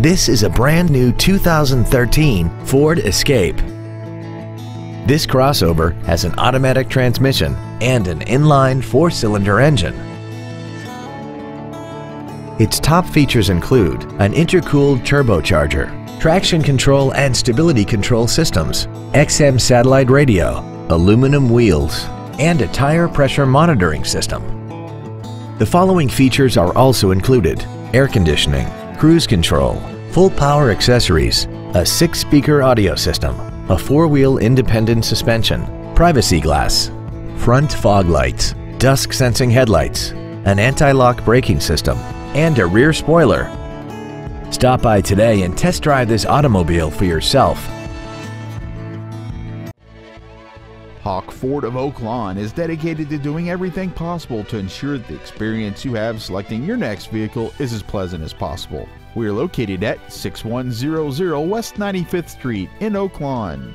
This is a brand new 2013 Ford Escape. This crossover has an automatic transmission and an inline four-cylinder engine. Its top features include an intercooled turbocharger, traction control and stability control systems, XM satellite radio, aluminum wheels, and a tire pressure monitoring system. The following features are also included: air conditioning, cruise control, full power accessories, a 6-speaker audio system, a 4-wheel independent suspension, privacy glass, front fog lights, dusk sensing headlights, an anti-lock braking system, and a rear spoiler. Stop by today and test drive this automobile for yourself. Hawk Ford of Oak Lawn is dedicated to doing everything possible to ensure the experience you have selecting your next vehicle is as pleasant as possible. We are located at 6100 West 95th Street in Oak Lawn.